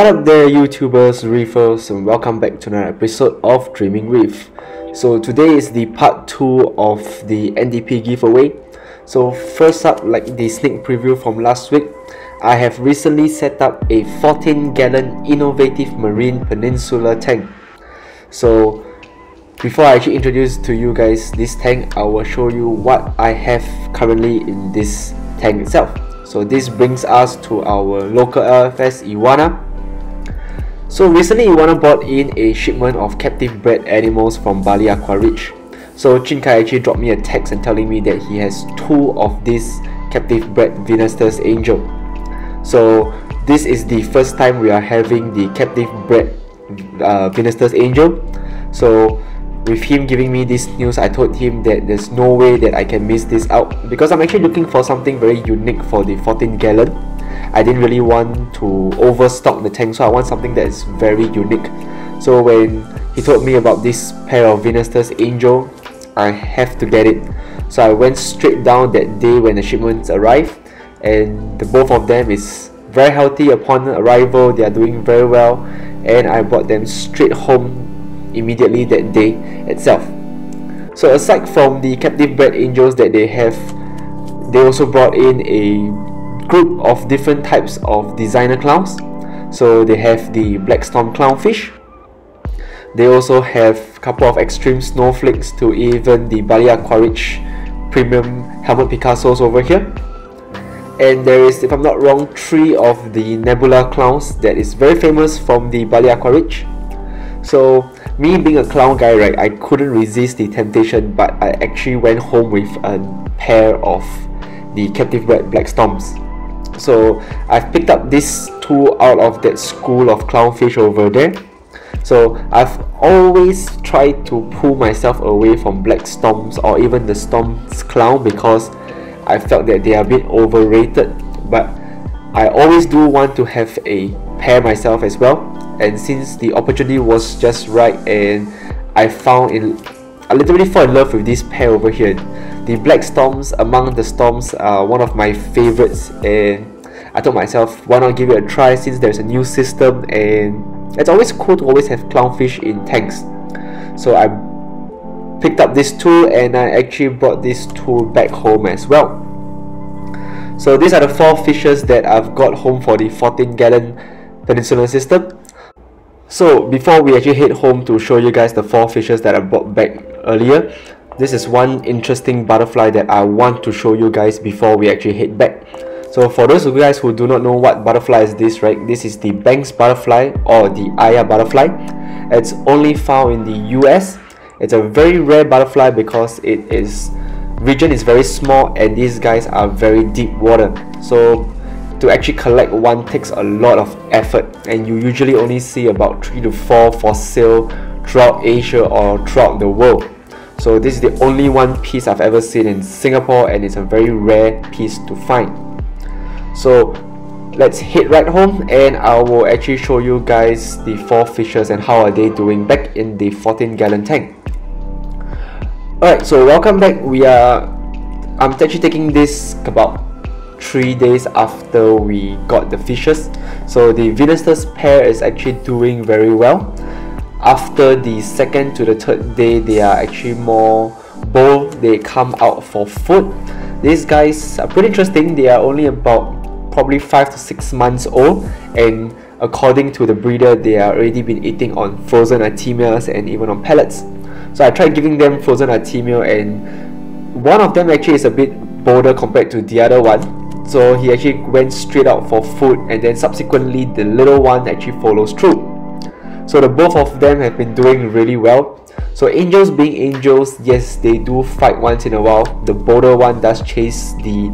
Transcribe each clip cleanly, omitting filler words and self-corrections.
What up there YouTubers, reefers, and welcome back to another episode of Dreaming Reef. So today is the part 2 of the NDP giveaway. So first up, like the sneak preview from last week, I have recently set up a 14-gallon innovative marine peninsula tank. So before I actually introduce to you guys this tank, I will show you what I have currently in this tank itself. So this brings us to our local LFS Iwana. So recently Iwana bought in a shipment of captive bred animals from Bali Aquarich. So Chin Kai actually dropped me a text and telling me that he has 2 of these captive bred Venustus Angel. So this is the first time we are having the captive bred Venustus Angel. So with him giving me this news, I told him that there's no way that I can miss this out, because I'm actually looking for something very unique for the 14-gallon. I didn't really want to overstock the tank, so I want something that is very unique. So when he told me about this pair of Venustus Angel, I have to get it. So I went straight down that day when the shipments arrived, and the both of them is very healthy upon arrival. They are doing very well, and I brought them straight home immediately that day itself. So aside from the captive bred angels that they have, they also brought in a group of different types of designer clowns. So they have the Black Storm clownfish, they also have a couple of extreme snowflakes, to even the Bali Aquarich premium helmet Picassos over here. And there is, if I'm not wrong, 3 of the Nebula clowns that is very famous from the Bali Aquarich. So me being a clown guy, right, I couldn't resist the temptation, but I actually went home with a pair of the captive bred Black Storms. So I've picked up these 2 out of that school of clownfish over there. So I've always tried to pull myself away from Black Storms or even the Storms clown, because I felt that they are a bit overrated, but I always do want to have a pair myself as well. And since the opportunity was just right, and I found it, I literally fell in love with this pair over here. The Black Storms among the Storms are one of my favorites, and I told myself, why not give it a try, since there's a new system and it's always cool to always have clownfish in tanks. So I picked up these 2, and I actually brought these 2 back home as well. So these are the 4 fishes that I've got home for the 14-gallon peninsular system. So before we actually head home to show you guys the 4 fishes that I brought back earlier, this is one interesting butterfly that I want to show you guys before we actually head back. So for those of you guys who do not know what butterfly is this, right, this is the Banks butterfly or the aya butterfly. It's only found in the US. It's a very rare butterfly because its region is very small, and these guys are very deep water. So to actually collect one takes a lot of effort, and you usually only see about 3 to 4 for sale throughout Asia or throughout the world. So this is the only one piece I've ever seen in Singapore, and it's a very rare piece to find. So let's head right home, and I will actually show you guys the 4 fishes and how are they doing back in the 14-gallon tank. Alright, so welcome back. I'm actually taking this about 3 days after we got the fishes. So the Venustus pair is actually doing very well. After the 2nd to the 3rd day, they are actually more bold. They come out for food. These guys are pretty interesting. They are only about probably 5 to 6 months old, and according to the breeder, they are already been eating on frozen artemia and even on pellets. So I tried giving them frozen artemia, and one of them actually is a bit bolder compared to the other one. So he actually went straight out for food, and then subsequently the little one actually follows through. So the both of them have been doing really well. So angels being angels, yes, they do fight once in a while. The bolder one does chase the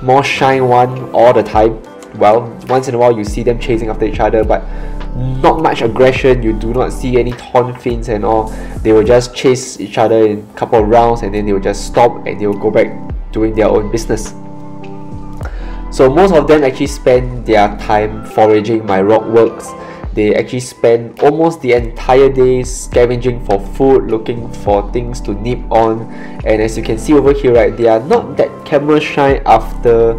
more shine one all the time. Well, once in a while you see them chasing after each other, but not much aggression. You do not see any torn fins and all. They will just chase each other in a couple of rounds, and then they will just stop, and they will go back doing their own business. So most of them actually spend their time foraging my rock works. They actually spend almost the entire day scavenging for food, looking for things to nip on. And as you can see over here, right, they are not that camera shy after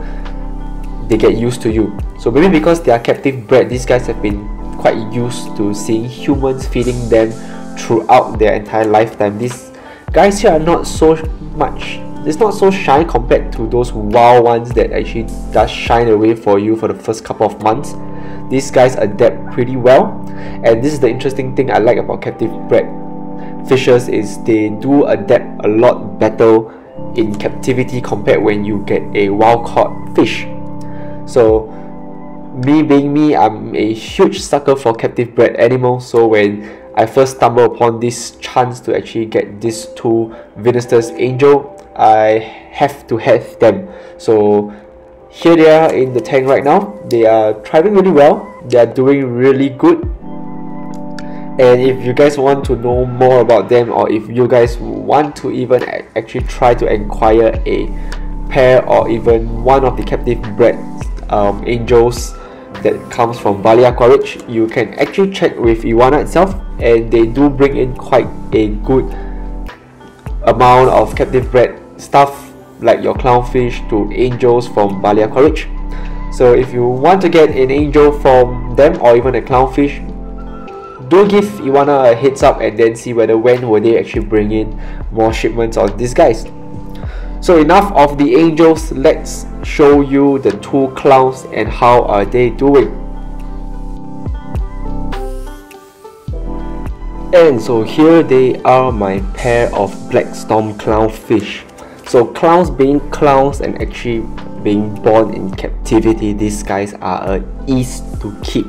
they get used to you. So maybe because they are captive bred, these guys have been quite used to seeing humans feeding them throughout their entire lifetime. These guys here are not so much, it's not so shy compared to those wild ones that actually does shine away for you for the first couple of months. These guys adapt pretty well, and this is the interesting thing I like about captive bred fishes, is they do adapt a lot better in captivity compared when you get a wild caught fish. So me being me, I'm a huge sucker for captive bred animals, so when I first stumbled upon this chance to actually get these two Venustus Angel, I have to have them. So here they are in the tank right now. They are thriving really well, they are doing really good. And if you guys want to know more about them, or if you guys want to even actually try to acquire a pair or even one of the captive bred angels that comes from Bali Aquarich, you can actually check with Iwana itself, and they do bring in quite a good amount of captive bred stuff like your clownfish to angels from Bali Aquarich. So if you want to get an angel from them or even a clownfish, do give Iwana a heads up and then see whether when will they actually bring in more shipments of these guys. So enough of the angels, let's show you the two clowns and how are they doing. And so here they are, my pair of Black Storm clownfish. So clowns being clowns and actually being born in captivity, these guys are an ease to keep.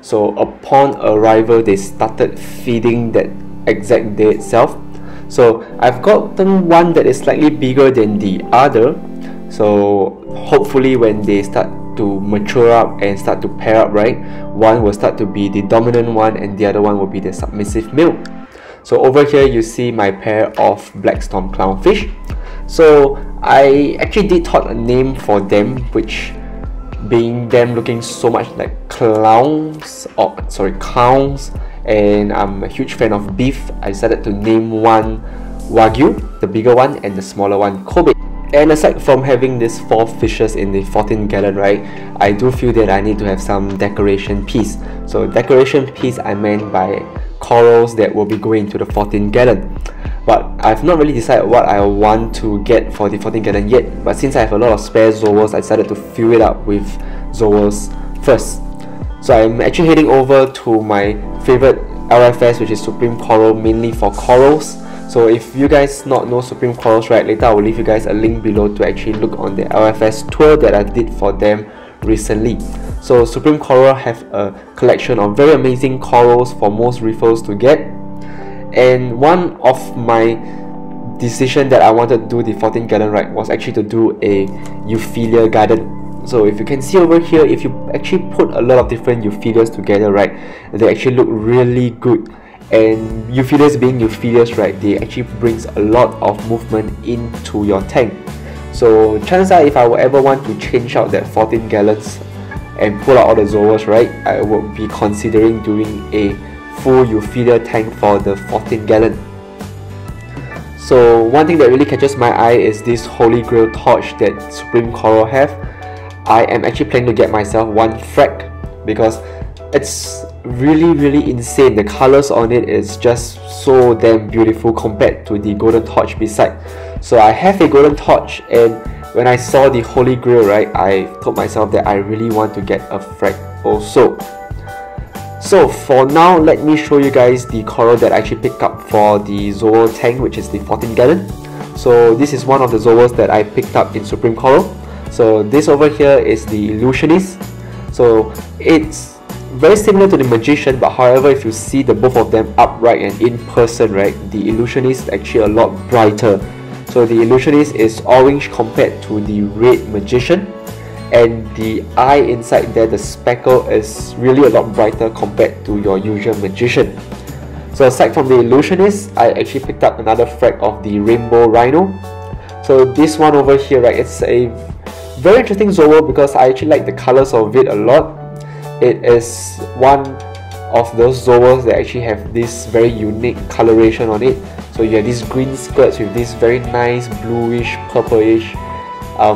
So upon arrival, they started feeding that exact day itself. So I've gotten one that is slightly bigger than the other, so hopefully when they start to mature up and start to pair up, right, one will start to be the dominant one and the other one will be the submissive male. So over here you see my pair of Black Storm clownfish. So I actually did thought a name for them, which being them looking so much like clowns, or sorry, clowns, and I'm a huge fan of beef, I decided to name one Wagyu, the bigger one, and the smaller one Kobe. And aside from having these four fishes in the 14-gallon, right, I do feel that I need to have some decoration piece. So decoration piece I meant by corals that will be going to the 14-gallon. But I've not really decided what I want to get for the 14-gallon yet. But since I have a lot of spare zoas, I decided to fill it up with zoas first. So I'm actually heading over to my favorite LFS, which is Supreme Coral, mainly for corals. So if you guys not know Supreme Corals, right, later I will leave you guys a link below to actually look on the LFS tour that I did for them recently. So Supreme Coral have a collection of very amazing corals for most reefers to get. And one of my decision that I wanted to do the 14 garden, right, was actually to do a Euphyllia garden. So if you can see over here, if you actually put a lot of different Euphyllias together, right, they actually look really good. And Euphyllias being Euphyllias, right, they actually brings a lot of movement into your tank. So chances are, if I would ever want to change out that 14 gallons and pull out all the zoas, right, I would be considering doing a full Euphyllia tank for the 14 gallon. So one thing that really catches my eye is this holy grail torch that Supreme Coral have. I am actually planning to get myself one frac, because it's really insane. The colors on it is just so damn beautiful compared to the golden torch beside. So I have a golden torch, and when I saw the holy grail, right, I told myself that I really want to get a frag also. So for now, let me show you guys the coral that I actually picked up for the zoa tank, which is the 14 gallon. So this is one of the zoas that I picked up in Supreme Coral. So this over here is the Illusionist. So it's very similar to the Magician, but however, if you see the both of them upright and in person, right, the Illusionist is actually a lot brighter. So the Illusionist is orange compared to the red Magician, and the eye inside there, the speckle, is really a lot brighter compared to your usual Magician. So aside from the Illusionist, I actually picked up another frag of the Rainbow Rhino. So this one over here, right, it's a very interesting zoa because I actually like the colors of it a lot. It is one of those zoas that actually have this very unique coloration on it. So you have these green skirts with this very nice bluish purplish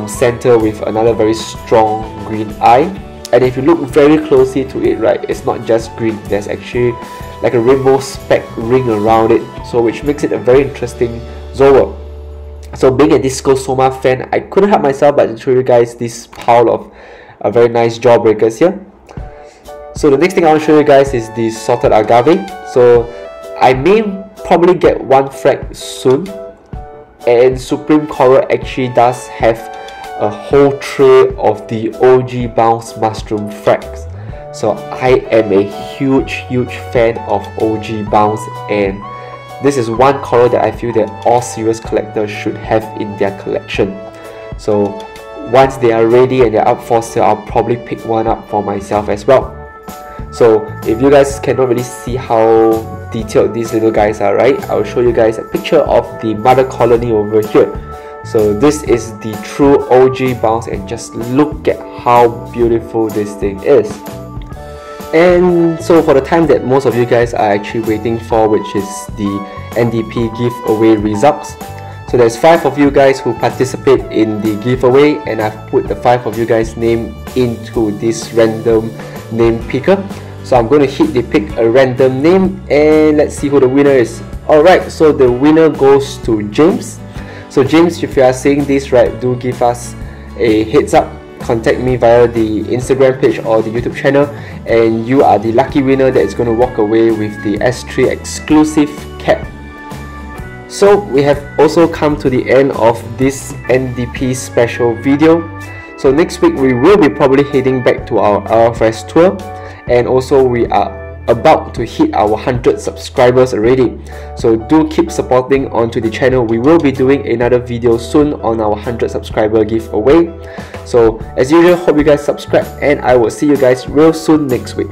center with another very strong green eye. And if you look very closely to it, right, it's not just green, there's actually like a rainbow speck ring around it, so which makes it a very interesting zoa. So being a Disco Soma fan, I couldn't help myself but to show you guys this pile of very nice jawbreakers here. So the next thing I want to show you guys is the salted agave. So I may probably get one frag soon, and Supreme Coral actually does have a whole tray of the OG Bounce mushroom frags. So I am a huge fan of OG Bounce, and this is one coral that I feel that all serious collectors should have in their collection. So once they are ready and they're up for sale, I'll probably pick one up for myself as well. So if you guys cannot really see how detailed these little guys are, right, I'll show you guys a picture of the mother colony over here. So this is the true OG Bounce, and just look at how beautiful this thing is. And so for the time that most of you guys are actually waiting for, which is the NDP giveaway results. So there's 5 of you guys who participate in the giveaway, and I've put the 5 of you guys' name into this random name picker. So I'm going to hit the pick a random name, and let's see who the winner is. Alright, so the winner goes to James. So James, if you are seeing this, right, do give us a heads up. Contact me via the Instagram page or the YouTube channel, and you are the lucky winner that is going to walk away with the S3 exclusive cap. So we have also come to the end of this NDP special video. So next week we will be probably heading back to our RFS tour, and also we are about to hit our 100 subscribers already. So do keep supporting onto the channel. We will be doing another video soon on our 100 subscriber giveaway. So as usual, hope you guys subscribe, and I will see you guys real soon next week.